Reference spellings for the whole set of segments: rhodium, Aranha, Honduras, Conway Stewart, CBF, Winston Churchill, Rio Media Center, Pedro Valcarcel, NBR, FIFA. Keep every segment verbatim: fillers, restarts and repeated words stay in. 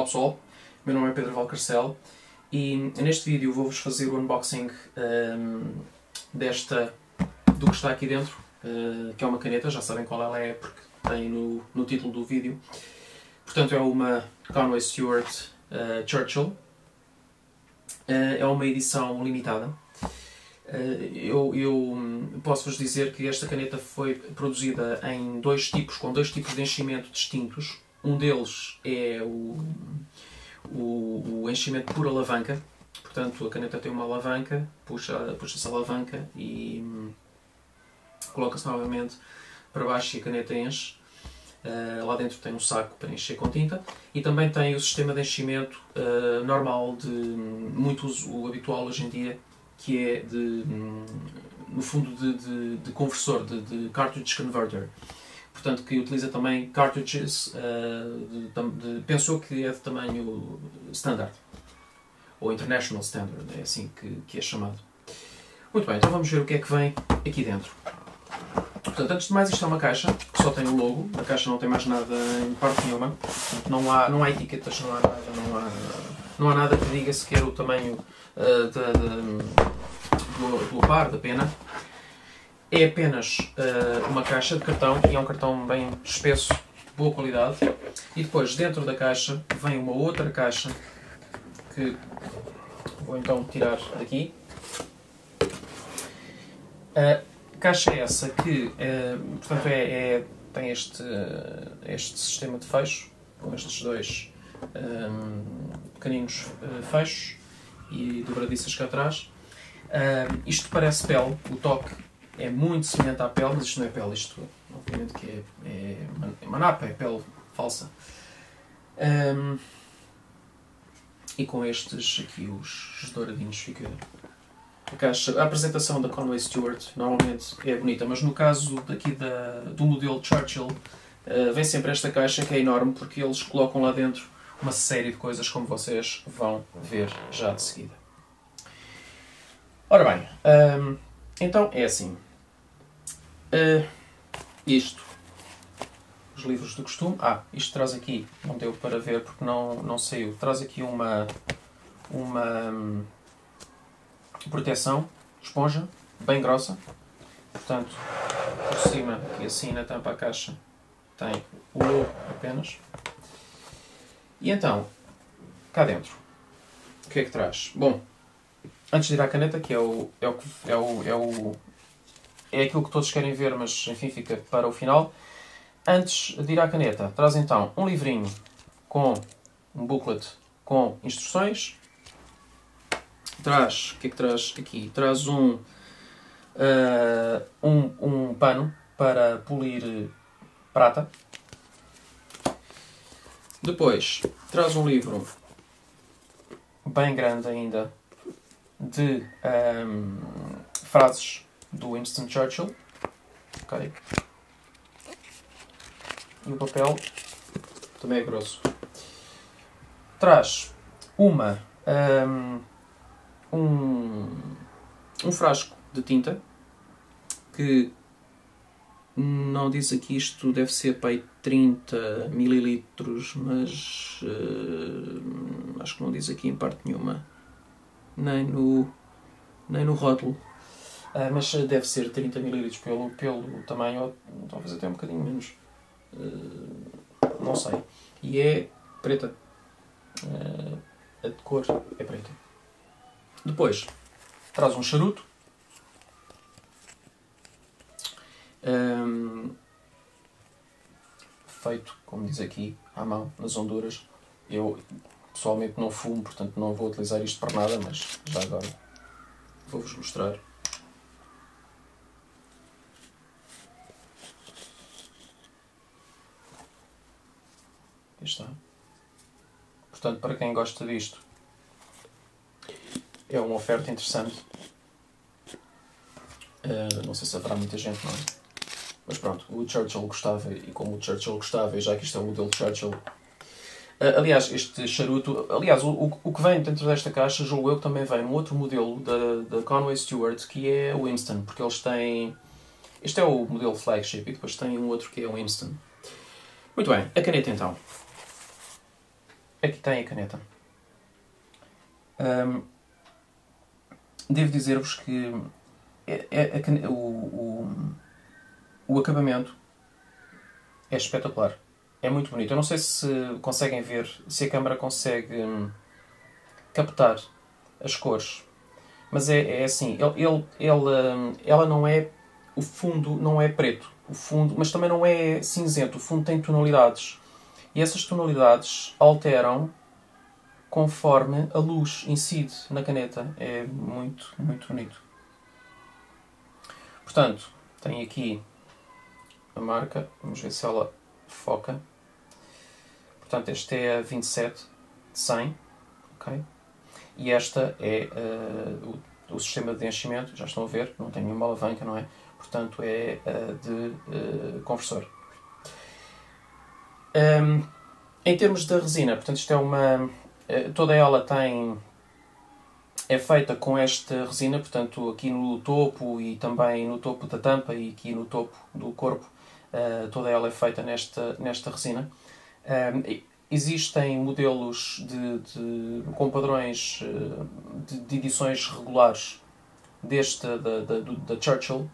Olá pessoal, meu nome é Pedro Valcarcel e neste vídeo vou-vos fazer o unboxing um, desta, do que está aqui dentro, uh, que é uma caneta, já sabem qual ela é porque tem no, no título do vídeo. Portanto, é uma Conway Stewart uh, Churchill, uh, é uma edição limitada. Uh, eu eu posso-vos dizer que esta caneta foi produzida em dois tipos, com dois tipos de enchimento distintos. Um deles é o, o, o enchimento por alavanca, portanto a caneta tem uma alavanca, puxa-se puxa a alavanca e hum, coloca-se novamente para baixo e a caneta enche. Uh, lá dentro tem um saco para encher com tinta e também tem o sistema de enchimento uh, normal, de muito uso habitual hoje em dia, que é de, hum, no fundo de, de, de conversor, de, de cartridge converter. Portanto, que utiliza também cartridges, uh, de, de, pensou que é de tamanho standard, ou international standard, é assim que, que é chamado. Muito bem, então vamos ver o que é que vem aqui dentro. Portanto, antes de mais, isto é uma caixa que só tem o logo, a caixa não tem mais nada em parte nenhuma, não há, não há etiquetas, não há nada, não há, não há nada que diga sequer o tamanho uh, da, da, do, do par, da pena. É apenas uh, uma caixa de cartão, e é um cartão bem espesso, de boa qualidade. E depois, dentro da caixa, vem uma outra caixa, que vou então tirar daqui. A caixa é essa que uh, portanto é, é, tem este, uh, este sistema de fecho, com estes dois um, pequeninos uh, fechos e dobradiças cá atrás. Uh, isto parece pele, o toque é muito semelhante à pele, mas isto não é pele, isto obviamente que é, é, é uma napa, é pele falsa. Um, e com estes aqui, os douradinhos, fica a caixa. A apresentação da Conway Stewart normalmente é bonita, mas no caso daqui da, do modelo Churchill, uh, vem sempre esta caixa que é enorme, porque eles colocam lá dentro uma série de coisas, como vocês vão ver já de seguida. Ora bem, um, então é assim. Uh, isto, os livros do costume. Ah, isto traz aqui, não deu para ver porque não, não saiu, traz aqui uma, uma um, proteção, esponja, bem grossa. Portanto, por cima e assim na tampa a caixa tem o logo apenas. E então, cá dentro, o que é que traz? Bom, antes de ir à caneta, que é o, é o, é o, é o É aquilo que todos querem ver, mas enfim, fica para o final. Antes de ir à caneta, traz então um livrinho com um booklet com instruções. Traz, o que é que traz aqui? Traz um, uh, um, um pano para polir prata. Depois, traz um livro bem grande ainda de um, frases do Winston Churchill, okay. E o papel também é grosso. Traz uma, um, um frasco de tinta, que não diz aqui, isto deve ser para aí trinta mililitros, mas uh, acho que não diz aqui em parte nenhuma, nem no, nem no rótulo. Uh, mas deve ser trinta mililitros pelo, pelo tamanho, ou talvez até um bocadinho menos, uh, não sei. E é preta, uh, a de cor é preta. Depois traz um charuto, um, feito, como diz aqui, à mão, nas Honduras. Eu pessoalmente não fumo, portanto não vou utilizar isto para nada, mas já agora vou-vos mostrar. Está. Portanto, para quem gosta disto, é uma oferta interessante. Uh, não sei se haverá muita gente, não é? Mas pronto, o Churchill gostava, e como o Churchill gostava, e já que isto é o modelo Churchill. Uh, aliás, este charuto, aliás, o, o que vem dentro desta caixa, julgo eu que também vem um outro modelo da, da Conway Stewart, que é o Winston, porque eles têm. Este é o modelo flagship, e depois tem um outro que é o Winston. Muito bem, a caneta então. Aqui tem a caneta. Um, devo dizer-vos que é, é, a caneta, o, o, o acabamento é espetacular. É muito bonito. Eu não sei se conseguem ver, se a câmera consegue hum, captar as cores. Mas é, é assim, ele, ele, ele, ela não é... O fundo não é preto, o fundo, mas também não é cinzento. O fundo tem tonalidades. E essas tonalidades alteram conforme a luz incide na caneta. É muito, muito bonito. Portanto, tem aqui a marca. Vamos ver se ela foca. Portanto, esta é a vinte e sete de cem. Okay? E esta é uh, o, o sistema de enchimento. Já estão a ver, não tem nenhuma alavanca, não é? Portanto, é uh, de uh, conversor. Um, em termos da resina, portanto, isto é uma... Uh, toda ela tem... é feita com esta resina, portanto, aqui no topo e também no topo da tampa e aqui no topo do corpo, uh, toda ela é feita nesta, nesta resina. Um, existem modelos de, de, com padrões de, de edições regulares desta, da, da, da Churchill,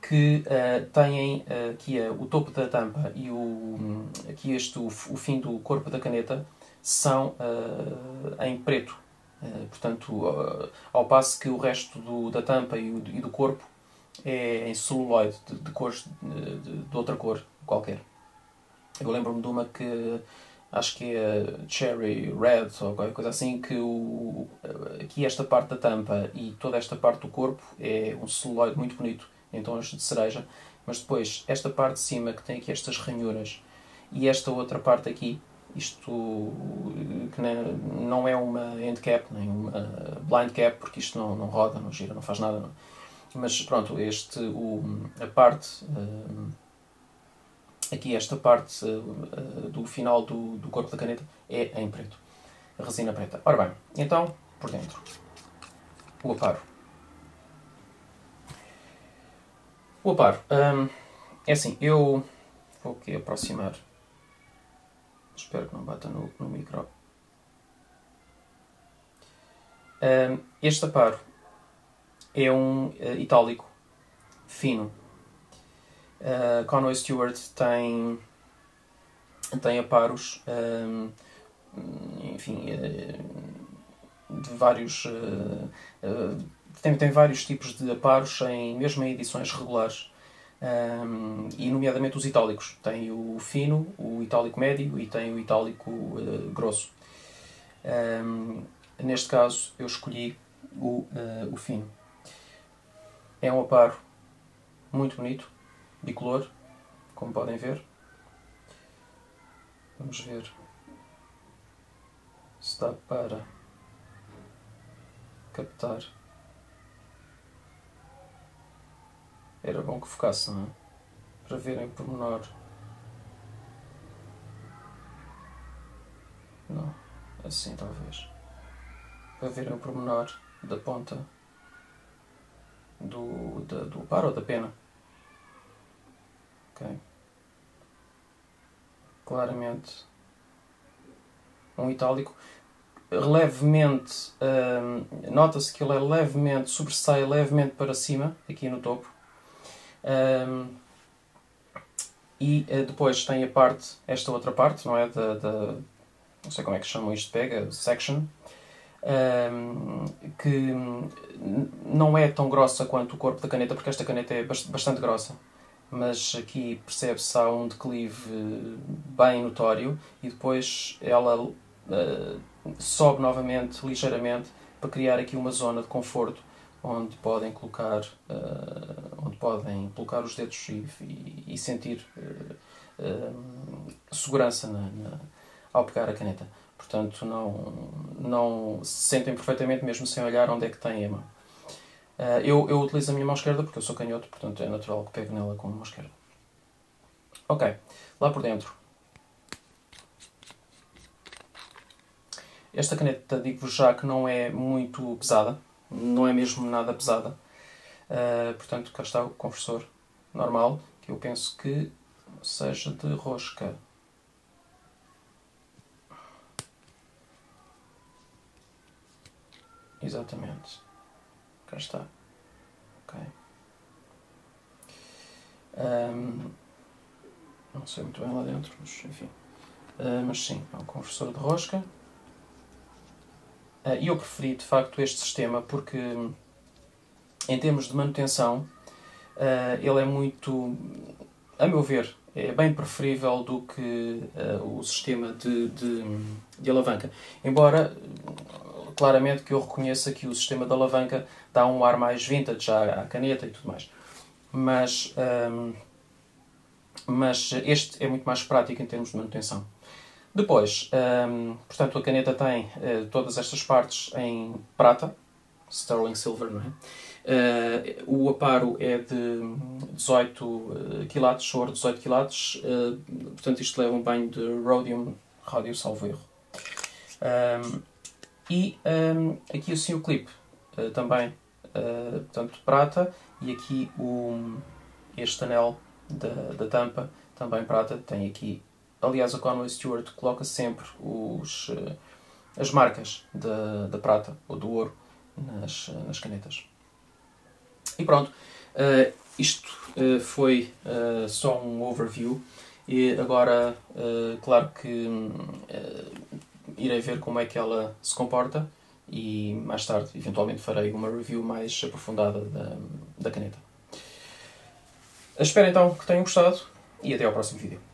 que uh, têm uh, aqui uh, o topo da tampa e o, aqui este, o, o fim do corpo da caneta são uh, em preto. Uh, portanto, uh, ao passo que o resto do, da tampa e, o, e do corpo é em celuloide, de, de cores de, de, de outra cor qualquer. Eu lembro-me de uma que acho que é Cherry Red ou qualquer coisa assim, que o, aqui esta parte da tampa e toda esta parte do corpo é um celuloide muito bonito, em tons de cereja, mas depois esta parte de cima que tem aqui estas ranhuras e esta outra parte aqui, isto que não é uma end cap, nem uma blind cap, porque isto não, não roda, não gira, não faz nada. Não. Mas pronto, este, o, a parte, aqui esta parte do final do, do corpo da caneta é em preto, resina preta. Ora bem, então, por dentro, o aparo. O aparo, hum, é assim, eu vou aqui aproximar, espero que não bata no, no micro. Hum, este aparo é um uh, itálico, fino. Uh, Conway Stewart tem, tem aparos, um, enfim, uh, de vários... Uh, uh, Tem, tem vários tipos de aparos, em, mesmo em edições regulares, um, e nomeadamente os itálicos. Tem o fino, o itálico médio e tem o itálico uh, grosso. Um, neste caso eu escolhi o, uh, o fino. É um aparo muito bonito, bicolor, como podem ver. Vamos ver se dá para captar. Era bom que focasse, não é? Para verem o pormenor. Não, assim talvez. Para verem o pormenor da ponta do, da, do par ou da pena. Ok. Claramente um itálico. Levemente, hum, nota-se que ele é levemente, sobressai levemente para cima, aqui no topo. Um, e uh, depois tem a parte, esta outra parte, não é? Da, da, não sei como é que chamam isto, pega, section, um, que não é tão grossa quanto o corpo da caneta, porque esta caneta é bastante grossa, mas aqui percebe-se há um declive bem notório e depois ela uh, sobe novamente, ligeiramente, para criar aqui uma zona de conforto onde podem colocar, uh, onde podem colocar os dedos e, e, e sentir uh, uh, segurança na, na, ao pegar a caneta. Portanto, não, não se sentem perfeitamente, mesmo sem olhar onde é que têm a mão. Uh, eu, eu utilizo a minha mão esquerda porque eu sou canhoto, portanto é natural que pegue nela com a mão esquerda. Ok, lá por dentro. Esta caneta, digo-vos já, que não é muito pesada. Não é mesmo nada pesada, uh, portanto cá está o conversor normal, que eu penso que seja de rosca. Exatamente. Cá está. Ok. Um, não sei muito bem lá dentro, mas enfim. Uh, mas sim, é um conversor de rosca. E uh, eu preferi, de facto, este sistema porque, em termos de manutenção, uh, ele é muito, a meu ver, é bem preferível do que uh, o sistema de, de, de alavanca. Embora, claramente, que eu reconheça que o sistema de alavanca dá um ar mais vintage à, à caneta e tudo mais. Mas, um, mas este é muito mais prático em termos de manutenção. Depois, um, portanto, a caneta tem uh, todas estas partes em prata, sterling silver, não é? Uh, o aparo é de dezoito quilates, ouro dezoito quilates, uh, portanto isto leva um banho de rhodium, rádio salvo erro. Um, e um, aqui assim o clipe, uh, também, uh, portanto, prata, e aqui o, este anel da, da tampa, também prata, tem aqui. Aliás, a Conway Stewart coloca sempre os, as marcas da, da prata ou do ouro nas, nas canetas. E pronto, uh, isto uh, foi uh, só um overview. E agora, uh, claro que uh, irei ver como é que ela se comporta e mais tarde, eventualmente, farei uma review mais aprofundada da, da caneta. Espero então que tenham gostado e até ao próximo vídeo.